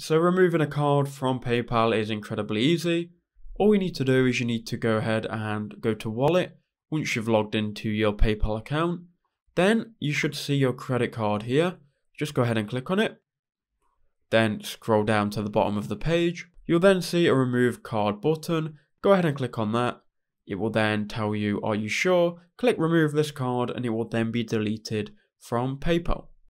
So removing a card from PayPal is incredibly easy. All you need to do is you need to go ahead and go to Wallet once you've logged into your PayPal account. Then you should see your credit card here. Just go ahead and click on it. Then scroll down to the bottom of the page. You'll then see a remove card button. Go ahead and click on that. It will then tell you, are you sure? Click remove this card and it will then be deleted from PayPal.